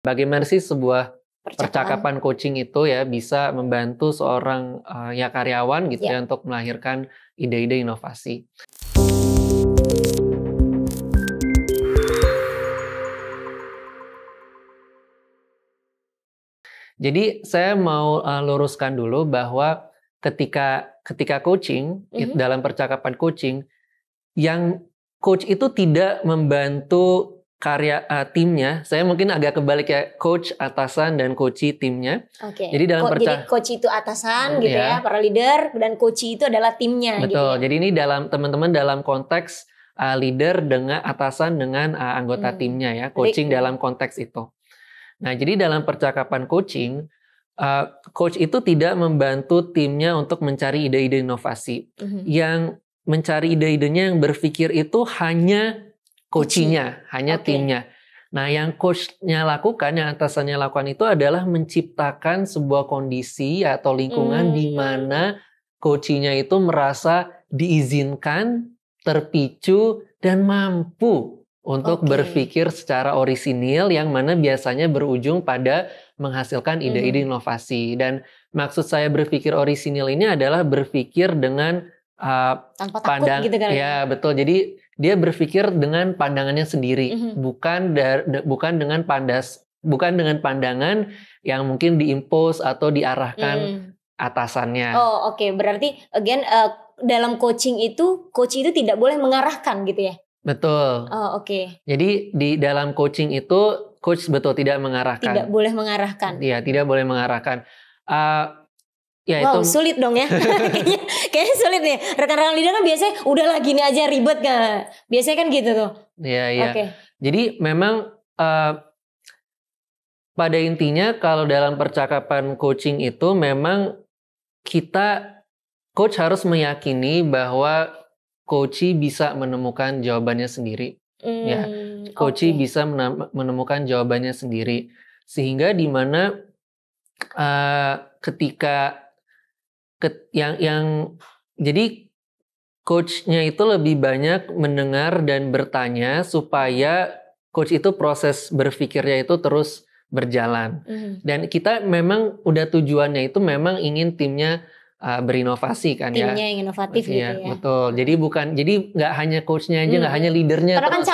Bagaimana sih sebuah percakapan coaching itu ya bisa membantu seorang ya karyawan gitu ya untuk melahirkan ide-ide inovasi. Jadi saya mau luruskan dulu bahwa ketika coaching dalam percakapan coaching, yang coach itu tidak membantu karya timnya, saya mungkin agak kebalik ya, coach atasan dan coachee timnya. Oke. Jadi dalam jadi coach itu atasan gitu ya, para leader, dan coachee itu adalah timnya. Betul. Gitu ya. Jadi ini dalam teman-teman dalam konteks leader dengan atasan dengan anggota timnya ya, coaching dalam konteks itu. Nah, jadi dalam percakapan coaching, coach itu tidak membantu timnya untuk mencari ide-ide inovasi. Yang mencari ide-idenya yang berpikir itu hanya coachingnya, hanya timnya. Nah, yang coachnya lakukan, yang atasannya lakukan itu adalah menciptakan sebuah kondisi atau lingkungan di mana coachingnya itu merasa diizinkan, terpicu, dan mampu untuk berpikir secara orisinil, yang mana biasanya berujung pada menghasilkan ide-ide inovasi. Dan maksud saya berpikir orisinil ini adalah berpikir dengan tanpa pandang, takut gitu kan? Ya betul. Jadi dia berpikir dengan pandangannya sendiri, bukan dengan pandangan yang mungkin diimpos atau diarahkan atasannya. Oh oke, berarti again dalam coaching itu coach itu tidak boleh mengarahkan gitu ya? Betul. Oh oke. Jadi di dalam coaching itu coach tidak mengarahkan. Tidak boleh mengarahkan. Iya, tidak boleh mengarahkan. Ya, wow, itu sulit dong ya. Kayaknya sulit nih. Rekan-rekan leader kan biasanya udahlah gini aja ribet kan. Biasanya kan gitu tuh. Iya, iya. Okay. Jadi memang pada intinya kalau dalam percakapan coaching itu memang coach harus meyakini bahwa coachee bisa menemukan jawabannya sendiri. Ya, coachee bisa menemukan jawabannya sendiri. Sehingga di mana jadi coachnya itu lebih banyak mendengar dan bertanya supaya coach itu proses berpikirnya itu terus berjalan. Dan kita memang udah tujuannya itu memang ingin timnya berinovasi kan ya. Timnya yang inovatif gitu ya. Betul. Jadi nggak hanya coachnya aja, nggak hanya leadernya. Karena kan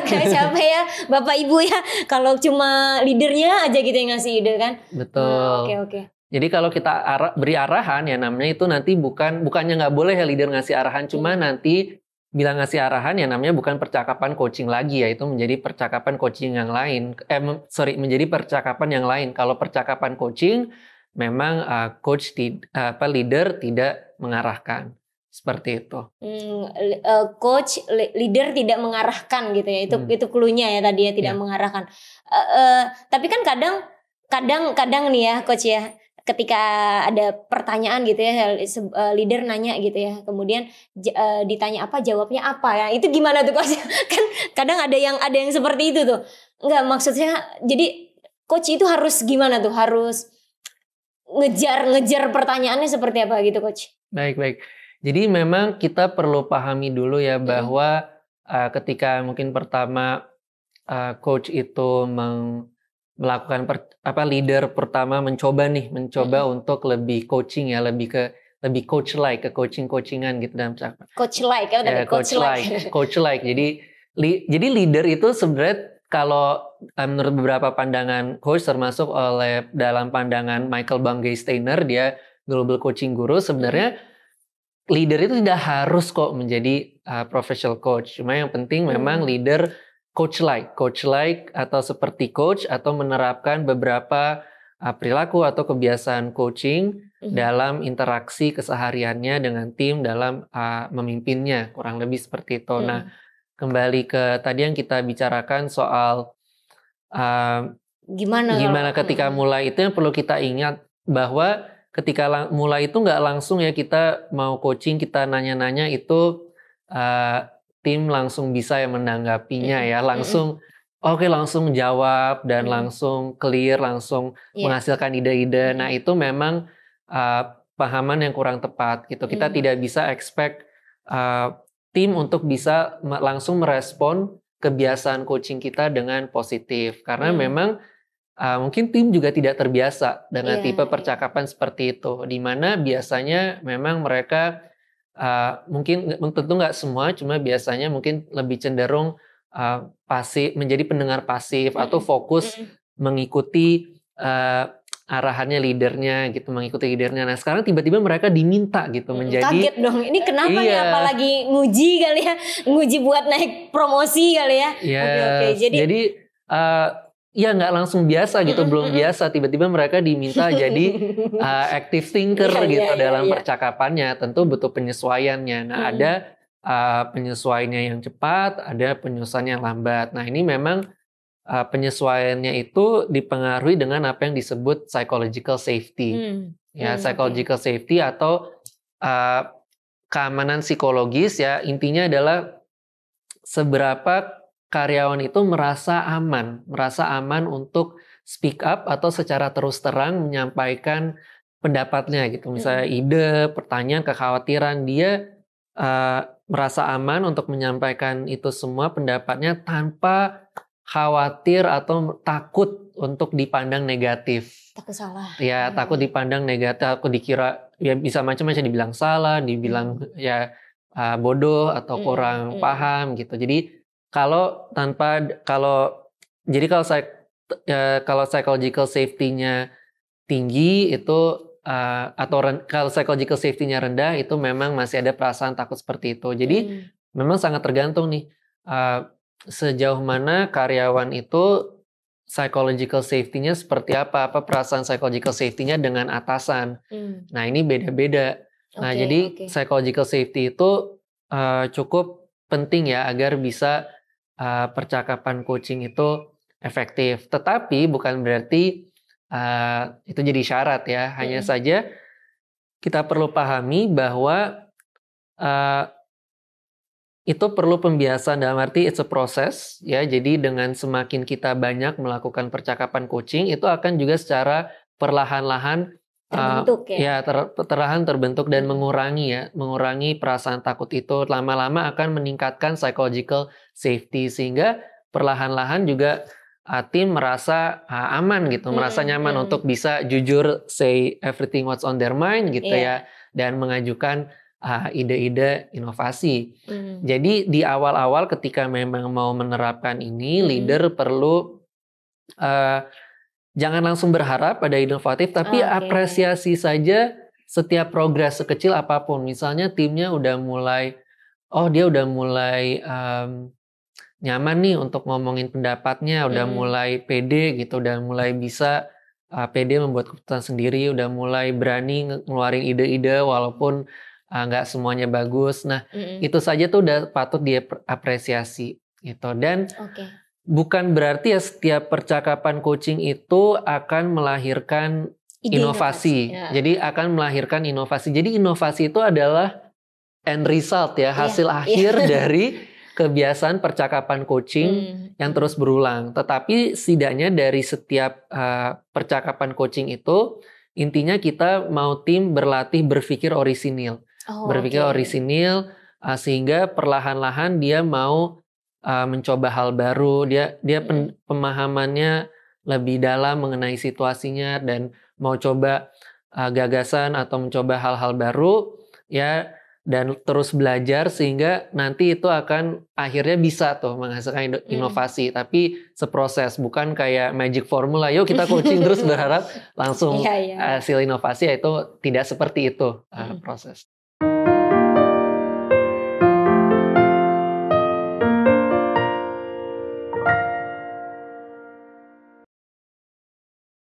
capek ya Bapak Ibu ya. Kalau cuma leadernya aja gitu yang ngasih ide kan. Betul. Oke. Jadi kalau kita beri arahan ya namanya itu nanti bukannya nggak boleh ya leader ngasih arahan, cuma nanti bila ngasih arahan ya namanya bukan percakapan coaching lagi ya, itu menjadi percakapan coaching yang lain. Menjadi percakapan yang lain. Kalau percakapan coaching memang leader tidak mengarahkan seperti itu. Leader tidak mengarahkan gitu ya. Itu cluenya ya tadi ya, tidak mengarahkan. Tapi kan kadang nih ya coach ya, ketika ada pertanyaan gitu ya, leader nanya gitu ya, kemudian ditanya apa, jawabnya apa ya, itu gimana tuh coach? Kan kadang ada yang seperti itu tuh. Enggak, maksudnya jadi coach itu harus gimana tuh, harus ngejar pertanyaannya seperti apa gitu coach? Baik. Jadi memang kita perlu pahami dulu ya bahwa ketika mungkin pertama coach itu melakukan leader pertama mencoba untuk lebih coaching ya, lebih coach like, ke coaching-coachingan gitu dalam cakap. Coach like. Jadi leader itu sebenarnya kalau menurut beberapa pandangan coach, termasuk oleh dalam pandangan Michael Bungay Steiner, dia global coaching guru, sebenarnya leader itu tidak harus kok menjadi professional coach. Cuma yang penting memang leader coach like atau seperti coach atau menerapkan beberapa perilaku atau kebiasaan coaching dalam interaksi kesehariannya dengan tim, dalam memimpinnya, kurang lebih seperti itu. Nah, kembali ke tadi yang kita bicarakan soal gimana ketika mulai, itu yang perlu kita ingat bahwa ketika mulai itu nggak langsung ya kita mau coaching, kita nanya-nanya itu tim langsung bisa yang menanggapinya ya, langsung langsung jawab dan langsung clear, langsung menghasilkan ide-ide. Nah itu memang pahaman yang kurang tepat gitu. Kita tidak bisa expect tim untuk bisa langsung merespon kebiasaan coaching kita dengan positif. Karena memang mungkin tim juga tidak terbiasa dengan tipe percakapan seperti itu. Di mana biasanya memang mereka mungkin tentu nggak semua, cuma biasanya mungkin lebih cenderung pasif, menjadi pendengar pasif atau fokus mengikuti arahannya leadernya gitu, mengikuti leadernya. Nah sekarang tiba-tiba mereka diminta gitu menjadi, kaget dong, ini kenapa ya, apalagi nguji kali ya, nguji buat naik promosi kali ya. Oke. Jadi ya nggak langsung biasa gitu, belum biasa, tiba-tiba mereka diminta jadi active thinker dalam percakapannya. Tentu butuh penyesuaiannya. Nah ada penyesuaiannya yang cepat, ada penyesuaian yang lambat. Nah ini memang penyesuaiannya itu dipengaruhi dengan apa yang disebut psychological safety, psychological safety atau keamanan psikologis ya. Intinya adalah seberapa karyawan itu merasa aman untuk speak up atau secara terus terang menyampaikan pendapatnya gitu, misalnya ide, pertanyaan, kekhawatiran, dia merasa aman untuk menyampaikan itu semua pendapatnya tanpa khawatir atau takut untuk dipandang negatif. Takut salah. Ya, takut dipandang negatif, takut dikira ya bisa macam-macam, dibilang salah, dibilang ya bodoh atau kurang paham gitu. Jadi kalau psychological safety-nya tinggi itu kalau psychological safety-nya rendah itu memang masih ada perasaan takut seperti itu. Jadi memang sangat tergantung nih sejauh mana karyawan itu psychological safety-nya seperti apa perasaan psychological safety-nya dengan atasan. Nah ini beda-beda. Nah jadi psychological safety itu cukup penting ya agar bisa percakapan coaching itu efektif. Tetapi bukan berarti itu jadi syarat ya. Hanya saja kita perlu pahami bahwa itu perlu pembiasaan, dalam arti it's a process ya. Jadi dengan semakin kita banyak melakukan percakapan coaching, itu akan juga secara perlahan-lahan terbentuk terbentuk dan mengurangi perasaan takut itu. Lama-lama akan meningkatkan psychological safety sehingga perlahan-lahan juga tim merasa aman gitu, merasa nyaman untuk bisa jujur say everything what's on their mind gitu ya, dan mengajukan ide-ide inovasi. Jadi di awal-awal ketika memang mau menerapkan ini, leader perlu jangan langsung berharap ada inovatif, tapi apresiasi saja setiap progres sekecil apapun. Misalnya timnya udah mulai, nyaman nih untuk ngomongin pendapatnya, udah mulai pede gitu, udah mulai bisa pede membuat keputusan sendiri, udah mulai berani ngeluarin ide-ide walaupun nggak semuanya bagus. Nah, itu saja tuh udah patut diapresiasi gitu. Dan bukan berarti ya setiap percakapan coaching itu akan melahirkan inovasi. Ya. Jadi akan melahirkan inovasi. Jadi inovasi itu adalah end result ya, hasil akhir dari kebiasaan percakapan coaching yang terus berulang. Tetapi setidaknya dari setiap percakapan coaching itu, intinya kita mau tim berlatih berpikir orisinil. Orisinil sehingga perlahan-lahan dia mau mencoba hal baru, dia pemahamannya lebih dalam mengenai situasinya dan mau coba gagasan atau mencoba hal-hal baru ya, dan terus belajar sehingga nanti itu akan akhirnya bisa tuh menghasilkan inovasi. Tapi seproses, bukan kayak magic formula, yuk kita coaching terus berharap langsung hasil inovasi, itu tidak seperti itu proses.